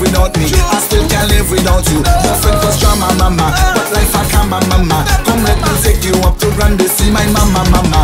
without me. I still can't live without you. My friend was drama mama, but life I can't mama. Come let me take you up to Randy, see my mama mama.